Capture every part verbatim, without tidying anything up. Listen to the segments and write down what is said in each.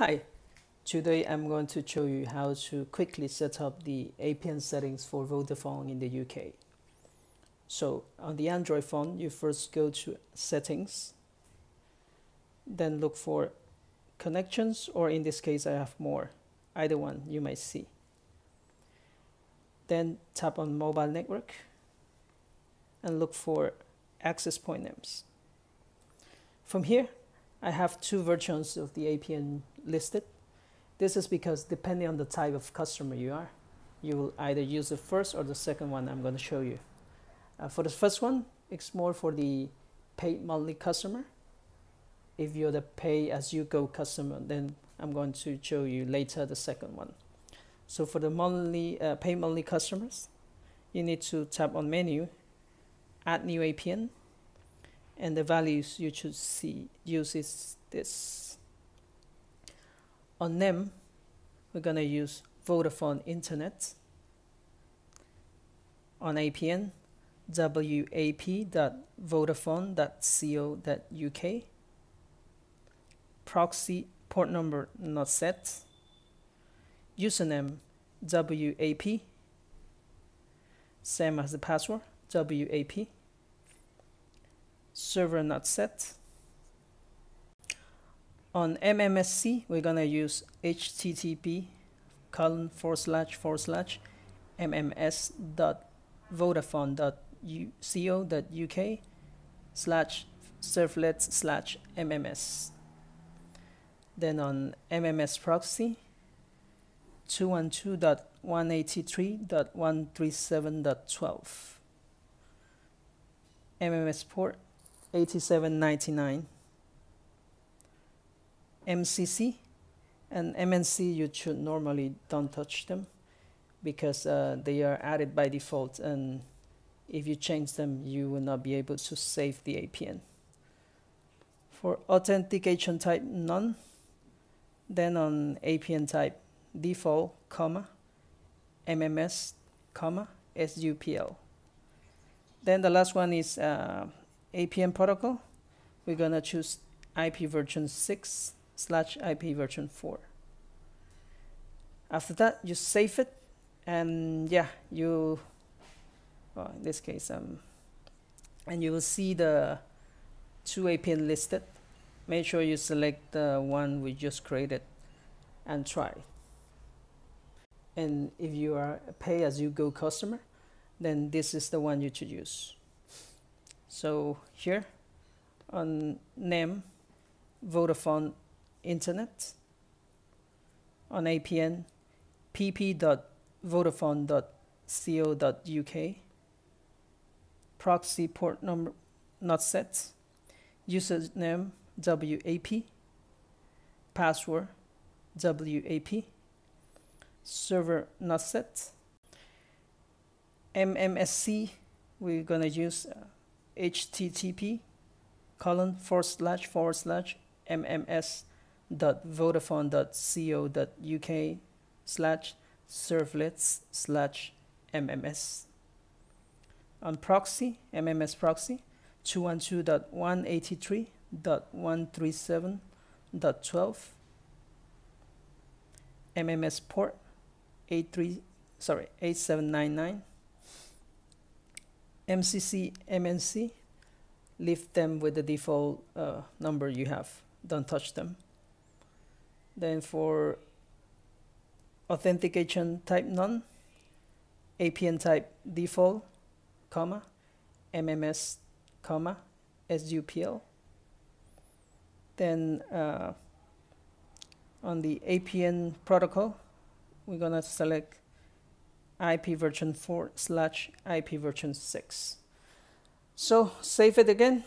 Hi, today I'm going to show you how to quickly set up the A P N settings for Vodafone in the U K. So on the Android phone, you first go to Settings, then look for Connections, or in this case I have more, either one you may see. Then tap on Mobile Network and look for Access Point Names. From here, I have two versions of the A P N listed. This is because depending on the type of customer you are, you will either use the first or the second one I'm going to show you. Uh, for the first one, it's more for the paid monthly customer. If you're the pay-as-you-go customer, then I'm going to show you later the second one. So for the monthly, uh, pay monthly customers, you need to tap on Menu, Add New A P N, and the values you should see use is this. On name, we're going to use Vodafone Internet. On A P N, W A P dot vodafone dot co dot U K. Proxy port number not set. Username W A P, same as the password W A P. Server not set. On M M S C, we're gonna use H T T P colon forward slash forward slash M M S dot vodafone dot co dot U K slash servlets slash M M S. Then on M M S proxy, two one two dot one eight three dot one three seven dot twelve. M M S port eighty-seven ninety-nine. M C C and M N C, you should normally don't touch them because uh, they are added by default, and if you change them you will not be able to save the A P N. For authentication type, none. Then on A P N type, default, comma, M M S, comma, S U P L. Then the last one is uh, A P N protocol. We're going to choose I P version six slash I P version four. After that, you save it, and yeah, you, well, in this case, um, and you will see the two A P N listed. Make sure you select the one we just created and try. And if you are a pay-as-you-go customer, then this is the one you should use. So here on name, Vodafone Internet. On A P N, P P dot vodafone dot co dot U K. Proxy port number not set. Username W A P. Password W A P. Server not set. M M S C, we're going to use uh, H T T P colon forward slash forward slash M M S dot vodafone dot co dot U K slash servlets slash M M S. On proxy, M M S proxy, two one two dot one eight three dot one three seven dot twelve. M M S port eighty-three, sorry, eighty-seven ninety-nine. M C C, M N C, leave them with the default uh, number you have. Don't touch them. Then for authentication type, none. A P N type, default, comma, M M S, comma, S U P L. Then uh, on the A P N protocol, we're gonna select I P version four slash I P version six. So save it again.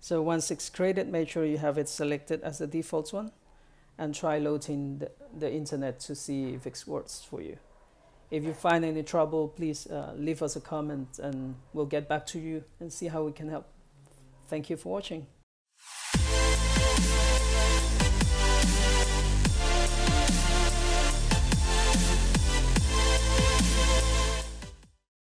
So once it's created, make sure you have it selected as the default one and try loading the, the internet to see if it works for you. If you find any trouble, please uh, leave us a comment and we'll get back to you and see how we can help. Thank you for watching.